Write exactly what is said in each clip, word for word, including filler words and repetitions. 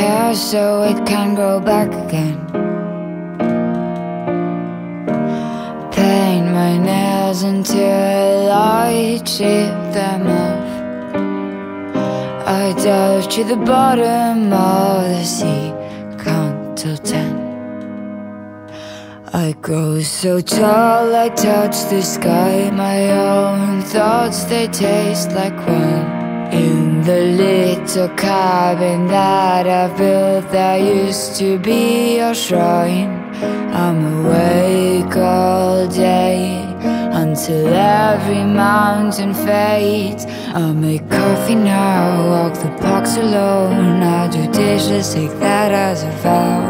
hair so it can grow back again. Paint my nails until I chip them off. I dive to the bottom of the sea, count till ten. I grow so tall, I touch the sky. My own thoughts, they taste like wine. In the little cabin that I built, there used to be your shrine. I'm awake all day until every mountain fades. I make coffee now, walk the parks alone. I do dishes, take that as a vow.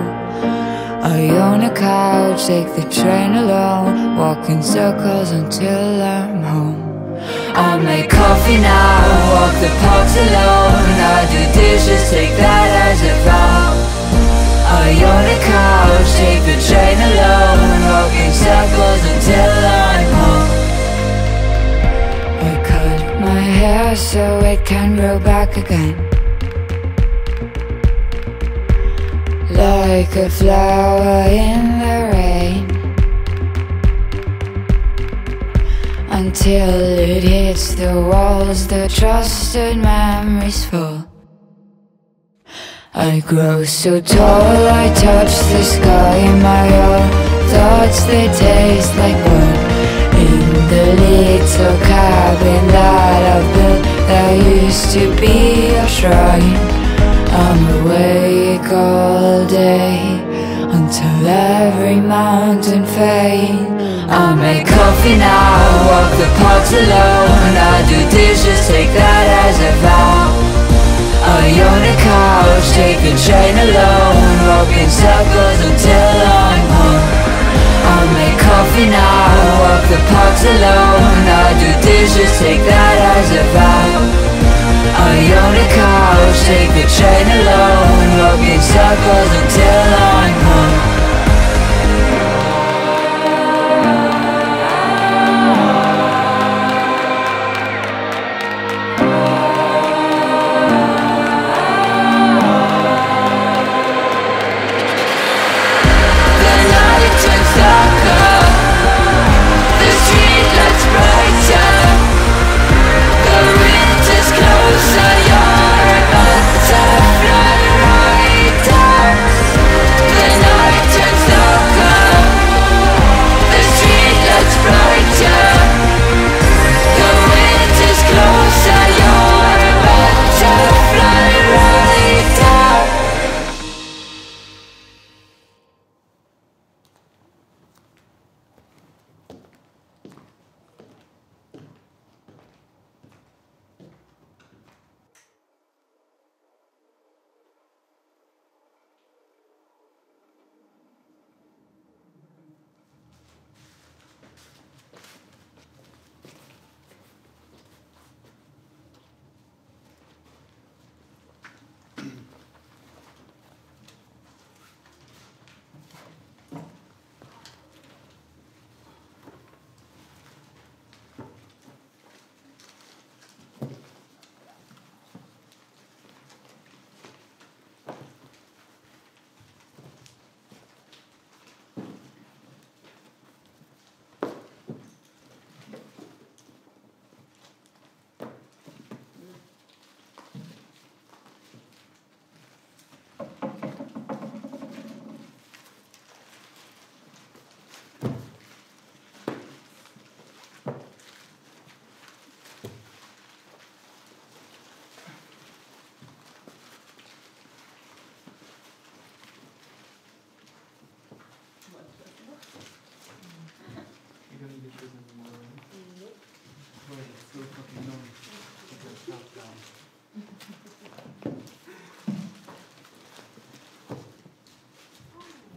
I own a couch, take the train alone, walk in circles until I'm home. I make coffee now, walk the parks alone. I do dishes, take that as a vow. I own a couch, take the train alone, walk in circles until I'm home. I cut my hair so it can grow back again. Like a flower in the rain, until it hits the walls, the trusted memories fall. I grow so tall, I touch the sky. My own thoughts, they taste like wine. In the little cabin that I've built, there used to be a shrine. I'm awake all day until every mountain fades. I make coffee now, walk the parks alone. I do dishes, take that as a vow. I own a couch, take the train alone, walk in circles until I'm home. I make coffee now, walk the parks alone. I do dishes, take that as a vow. I own a couch, take the train alone, walk in circles until I'm home. The night it turns darker, the street lights brighter, the winter's closer.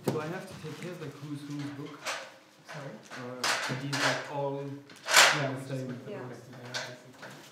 Do I have to take his like who's who book? Sorry? Or these like all yeah, the same. Yeah.